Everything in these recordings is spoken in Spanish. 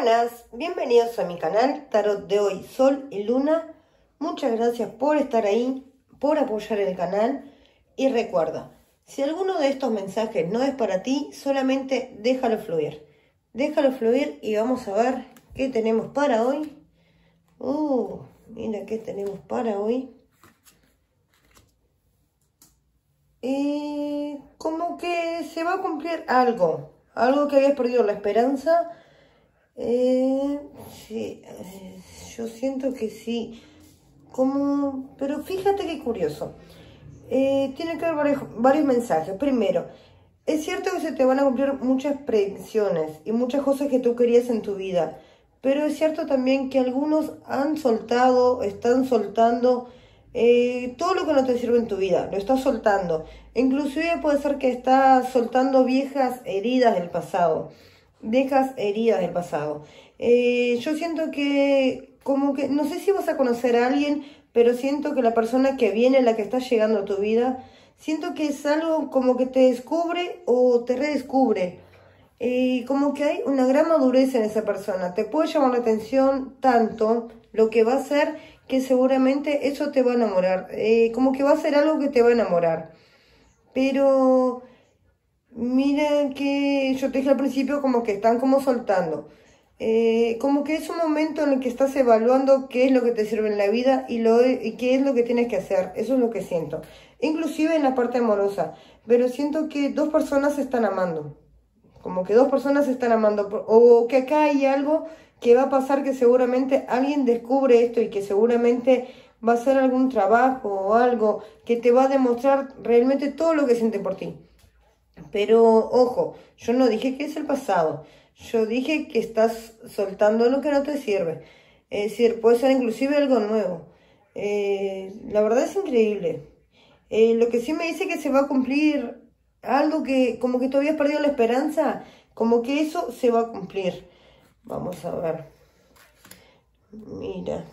buenas, bienvenidos a mi canal Tarot de hoy, Sol y Luna. Muchas gracias por estar ahí, por apoyar el canal. Y recuerda, si alguno de estos mensajes no es para ti, solamente déjalo fluir. Déjalo fluir y vamos a ver qué tenemos para hoy. Mira qué tenemos para hoy. Como que se va a cumplir algo. Algo que habías perdido la esperanza. Sí, yo siento que sí. Como, pero fíjate qué curioso. Tiene que haber varios mensajes. Primero, es cierto que se te van a cumplir muchas predicciones y muchas cosas que tú querías en tu vida. Pero es cierto también que algunos han soltado, están soltando todo lo que no te sirve en tu vida. Lo estás soltando. Inclusive puede ser que estás soltando viejas heridas del pasado. Viejas heridas del pasado. Yo siento que, como que, no sé si vas a conocer a alguien, pero siento que la persona que viene, la que está llegando a tu vida, siento que es algo como que te descubre o te redescubre. Como que hay una gran madurez en esa persona. Te puede llamar la atención tanto lo que va a hacer que seguramente eso te va a enamorar. Como que va a ser algo que te va a enamorar. Pero mira que yo te dije al principio como que están como soltando. Como que es un momento en el que estás evaluando qué es lo que te sirve en la vida y qué es lo que tienes que hacer. Eso es lo que siento. Inclusive en la parte amorosa. Pero siento que dos personas se están amando. Como que dos personas se están amando. O que acá hay algo que va a pasar que seguramente alguien descubre esto y que seguramente va a hacer algún trabajo o algo que te va a demostrar realmente todo lo que siente por ti. Pero, ojo, yo no dije que es el pasado. Yo dije que estás soltando lo que no te sirve. Es decir, puede ser inclusive algo nuevo. La verdad es increíble. Lo que sí me dice que se va a cumplir algo que como que todavía has perdido la esperanza. Como que eso se va a cumplir. Vamos a ver. Mira.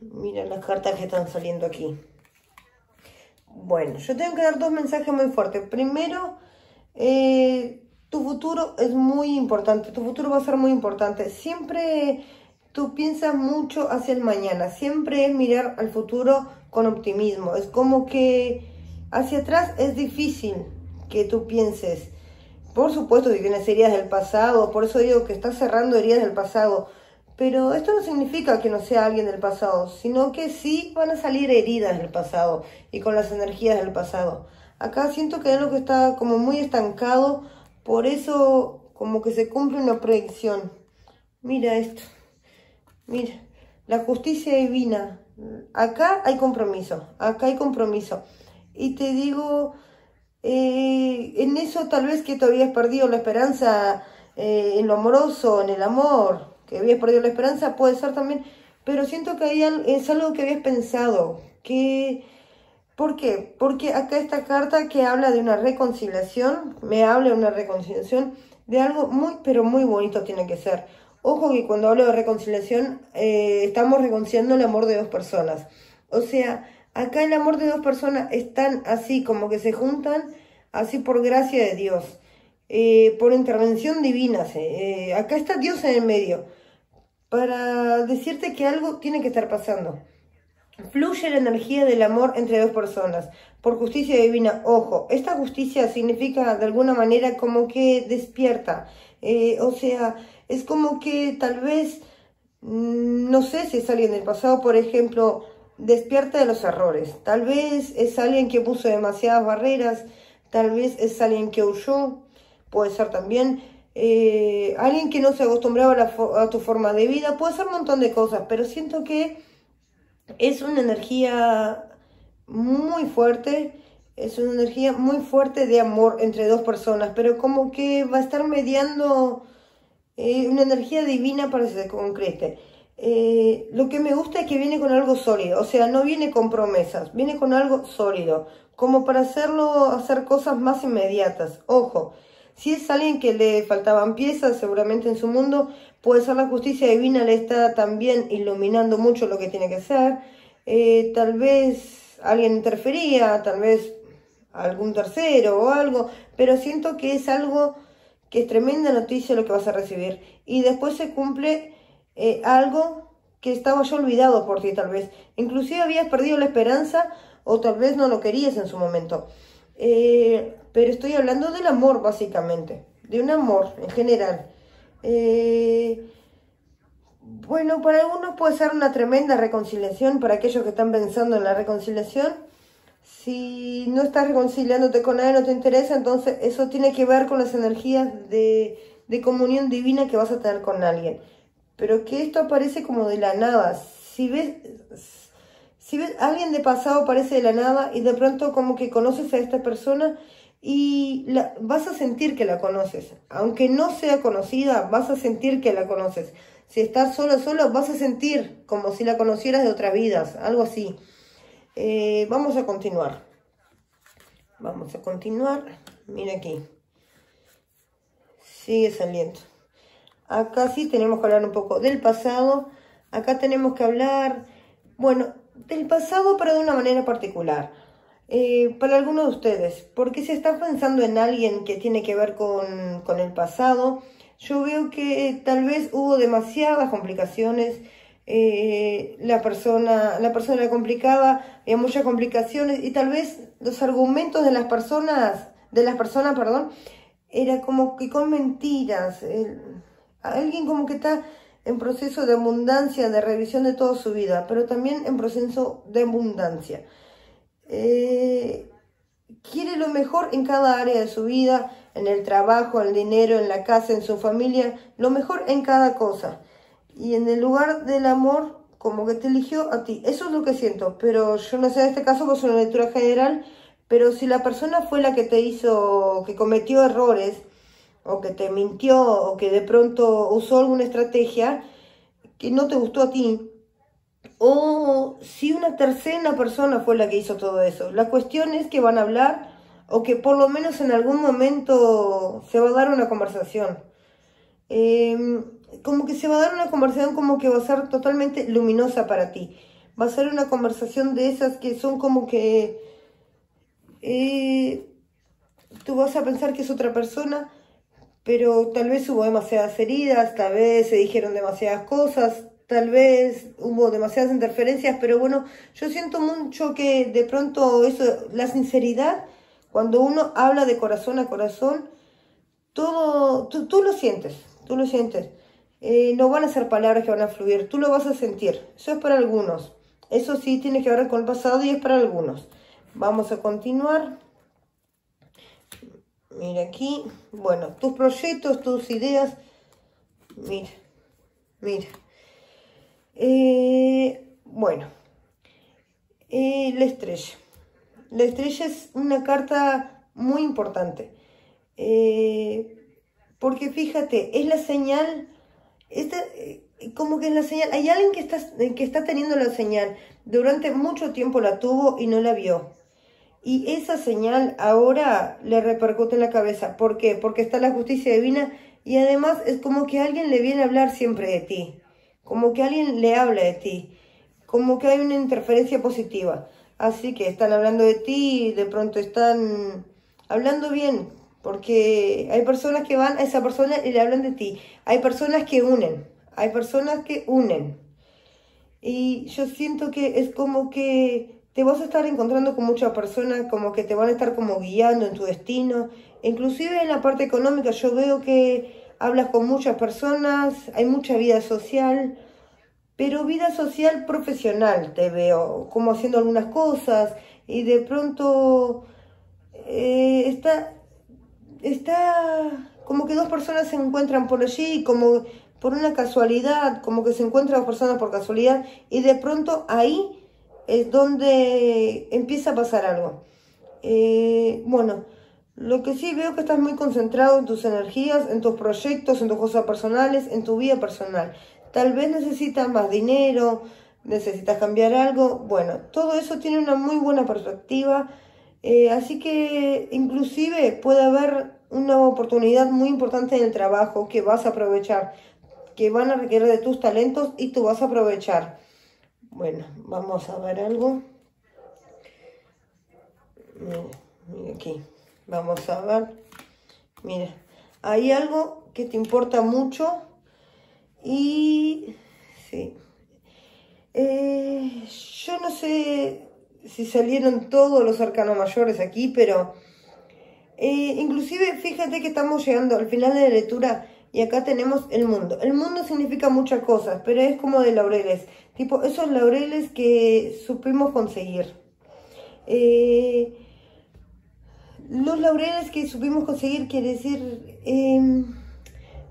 Mira las cartas que están saliendo aquí. Bueno, yo tengo que dar dos mensajes muy fuertes. Primero, tu futuro es muy importante. Tu futuro va a ser muy importante. Siempre tú piensas mucho hacia el mañana. Siempre es mirar al futuro con optimismo. Es como que hacia atrás es difícil que tú pienses. Por supuesto que tienes heridas del pasado. Por eso digo que estás cerrando heridas del pasado. Pero esto no significa que no sea alguien del pasado, sino que sí van a salir heridas del pasado y con las energías del pasado. Acá siento que es algo que está como muy estancado, por eso como que se cumple una predicción. Mira esto, mira, la justicia divina. Acá hay compromiso. Y te digo, en eso tal vez que todavía has perdido la esperanza en lo amoroso, en el amor. Que habías perdido la esperanza, puede ser también, pero siento que ahí es algo que habías pensado. Que, ¿por qué? Porque acá esta carta que habla de una reconciliación, me habla de una reconciliación, de algo muy, pero muy bonito tiene que ser. Ojo que cuando hablo de reconciliación, estamos reconciliando el amor de dos personas. O sea, acá el amor de dos personas están así, como que se juntan, así por gracia de Dios. Por intervención divina, acá está Dios en el medio para decirte que algo tiene que estar pasando. Fluye la energía del amor entre dos personas por justicia divina. Ojo, esta justicia significa de alguna manera como que despierta, o sea, es como que tal vez, no sé si es alguien del pasado, por ejemplo, despierta de los errores. Tal vez es alguien que puso demasiadas barreras, tal vez es alguien que huyó. Puede ser también alguien que no se acostumbraba a tu forma de vida. Puede ser un montón de cosas, pero siento que es una energía muy fuerte. Es una energía muy fuerte de amor entre dos personas, pero como que va a estar mediando una energía divina para que se concrete. Lo que me gusta es que viene con algo sólido. O sea, no viene con promesas, viene con algo sólido. Como para hacer cosas más inmediatas. Ojo. Si es alguien que le faltaban piezas, seguramente en su mundo, puede ser la justicia divina, le está también iluminando mucho lo que tiene que hacer. Tal vez alguien interfería, tal vez algún tercero o algo, pero siento que es algo que es tremenda noticia lo que vas a recibir. Y después se cumple algo que estaba ya olvidado por ti tal vez. Inclusive habías perdido la esperanza o tal vez no lo querías en su momento. Pero estoy hablando del amor básicamente, de un amor en general. Bueno, para algunos puede ser una tremenda reconciliación, para aquellos que están pensando en la reconciliación. Si no estás reconciliándote con nadie, no te interesa, entonces eso tiene que ver con las energías de comunión divina que vas a tener con alguien. Pero que esto aparece como de la nada. Si ves a alguien de pasado, aparece de la nada y de pronto como que conoces a esta persona y vas a sentir que la conoces. Aunque no sea conocida, vas a sentir que la conoces. Si estás solo, vas a sentir como si la conocieras de otras vidas, algo así. Vamos a continuar. Mira aquí. Sigue saliendo. Acá sí tenemos que hablar un poco del pasado. Acá tenemos que hablar, bueno, del pasado, pero de una manera particular. Para algunos de ustedes, porque si estás pensando en alguien que tiene que ver con el pasado, yo veo que tal vez hubo demasiadas complicaciones. La persona era complicada, había muchas complicaciones y tal vez los argumentos de las personas, perdón, era como que con mentiras. Alguien como que está en proceso de abundancia, de revisión de toda su vida, pero también en proceso de abundancia. Quiere lo mejor en cada área de su vida, en el trabajo, en el dinero, en la casa, en su familia, lo mejor en cada cosa. Y en el lugar del amor, como que te eligió a ti. Eso es lo que siento, pero yo no sé en este caso, porque es una lectura general, pero si la persona fue la que te hizo, que cometió errores, o que te mintió, o que de pronto usó alguna estrategia que no te gustó a ti, o si una tercera persona fue la que hizo todo eso. La cuestión es que van a hablar, o que por lo menos en algún momento se va a dar una conversación. Como que se va a dar una conversación como que va a ser totalmente luminosa para ti. Va a ser una conversación de esas que son como que... tú vas a pensar que es otra persona, pero tal vez hubo demasiadas heridas, tal vez se dijeron demasiadas cosas, tal vez hubo demasiadas interferencias, pero bueno, yo siento mucho que de pronto eso, la sinceridad, cuando uno habla de corazón a corazón, tú lo sientes, no van a ser palabras que van a fluir, tú lo vas a sentir. Eso es para algunos, eso sí tiene que ver con el pasado y es para algunos. Vamos a continuar. Mira aquí, bueno, tus proyectos, tus ideas, mira. Bueno, la estrella. La estrella es una carta muy importante. Porque fíjate, es la señal, como que es la señal, hay alguien que está teniendo la señal, durante mucho tiempo la tuvo y no la vio. Y esa señal ahora le repercute en la cabeza. ¿Por qué? Porque está la justicia divina y además es como que alguien le viene a hablar siempre de ti. Como que alguien le habla de ti. Como que hay una interferencia positiva. Así que están hablando de ti y de pronto están hablando bien. Porque hay personas que van a esa persona y le hablan de ti. Hay personas que unen. Y yo siento que es como que... te vas a estar encontrando con muchas personas, como que te van a estar como guiando en tu destino. Inclusive en la parte económica yo veo que hablas con muchas personas, hay mucha vida social, pero vida social profesional te veo, como haciendo algunas cosas, y de pronto está como que dos personas se encuentran por allí, como por una casualidad, como que se encuentran dos personas por casualidad, y de pronto ahí... es donde empieza a pasar algo. Bueno, lo que sí veo que estás muy concentrado en tus energías, en tus proyectos, en tus cosas personales, en tu vida personal. Tal vez necesitas más dinero, necesitas cambiar algo. Bueno, todo eso tiene una muy buena perspectiva. Así que inclusive puede haber una oportunidad muy importante en el trabajo que vas a aprovechar, que van a requerir de tus talentos y tú vas a aprovechar. Bueno, vamos a ver algo. Mira aquí. Vamos a ver. Mira, Hay algo que te importa mucho y sí. Yo no sé si salieron todos los arcanos mayores aquí, pero inclusive fíjate que estamos llegando al final de la lectura y acá tenemos el mundo. El mundo significa muchas cosas, pero es como de laureles, tipo esos laureles que supimos conseguir. Los laureles que supimos conseguir quiere decir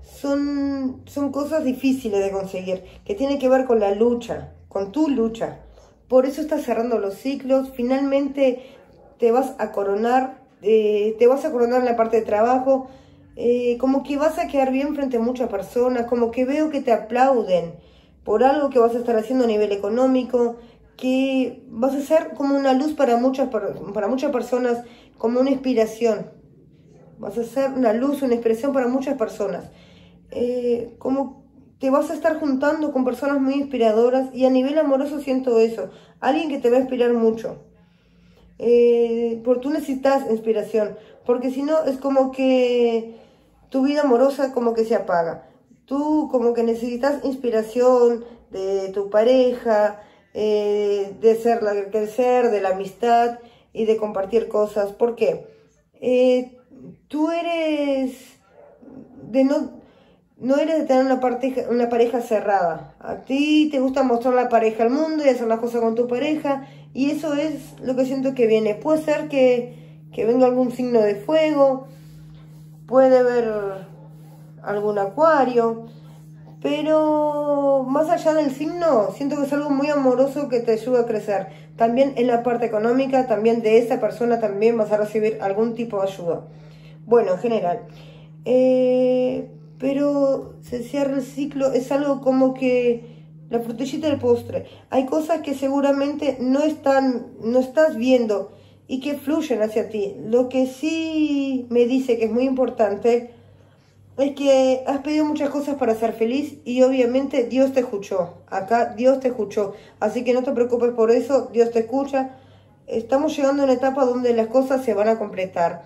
son cosas difíciles de conseguir, que tienen que ver con la lucha, con tu lucha. Por eso estás cerrando los ciclos, finalmente te vas a coronar, en la parte de trabajo, como que vas a quedar bien frente a muchas personas, como que veo que te aplauden por algo que vas a estar haciendo a nivel económico, que vas a ser como una luz para muchas personas, como una inspiración. Vas a ser una luz, una inspiración para muchas personas. Como te vas a estar juntando con personas muy inspiradoras, y a nivel amoroso siento eso. Alguien que te va a inspirar mucho. Porque tú necesitas inspiración, porque si no es como que tu vida amorosa como que se apaga. Tú como que necesitas inspiración de tu pareja, de hacerla crecer, de la amistad y de compartir cosas. ¿Por qué? Tú eres de no eres de tener una pareja cerrada. A ti te gusta mostrar la pareja al mundo y hacer las cosas con tu pareja, y eso es lo que siento que viene. Puede ser que venga algún signo de fuego, puede haber algún acuario, pero más allá del signo, siento que es algo muy amoroso que te ayuda a crecer. También en la parte económica, también de esa persona también vas a recibir algún tipo de ayuda. Bueno, en general. Pero se cierra el ciclo, es algo como que la frutillita del postre. Hay cosas que seguramente no estás viendo y que fluyen hacia ti. Lo que sí me dice que es muy importante es que has pedido muchas cosas para ser feliz y obviamente Dios te escuchó. Acá Dios te escuchó. Así que no te preocupes por eso, Dios te escucha. Estamos llegando a una etapa donde las cosas se van a completar.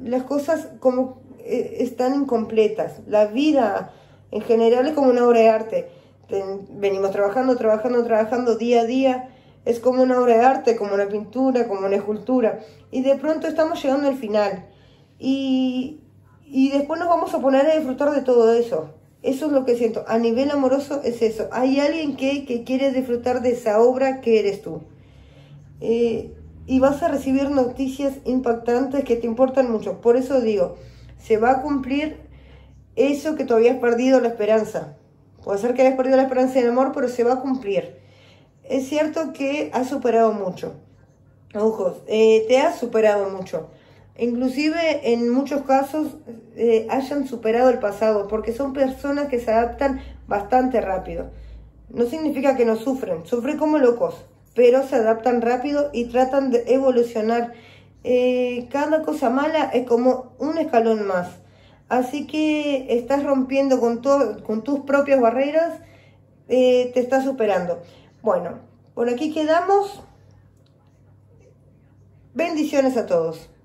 Las cosas como están incompletas. La vida en general es como una obra de arte. Venimos trabajando día a día. Es como una obra de arte, como una pintura, como una escultura. Y de pronto estamos llegando al final. Y después nos vamos a poner a disfrutar de todo eso. Eso es lo que siento. A nivel amoroso es eso. Hay alguien que quiere disfrutar de esa obra que eres tú. Y vas a recibir noticias impactantes que te importan mucho. Por eso digo, se va a cumplir eso que todavía has perdido la esperanza. Puede ser que hayas perdido la esperanza del amor, pero se va a cumplir. Es cierto que has superado mucho. Ojos, te has superado mucho. Inclusive en muchos casos hayan superado el pasado, porque son personas que se adaptan bastante rápido. No significa que no sufren, sufren como locos, pero se adaptan rápido y tratan de evolucionar. Cada cosa mala es como un escalón más. Así que estás rompiendo con tus propias barreras, te estás superando. Bueno, por aquí quedamos. Bendiciones a todos.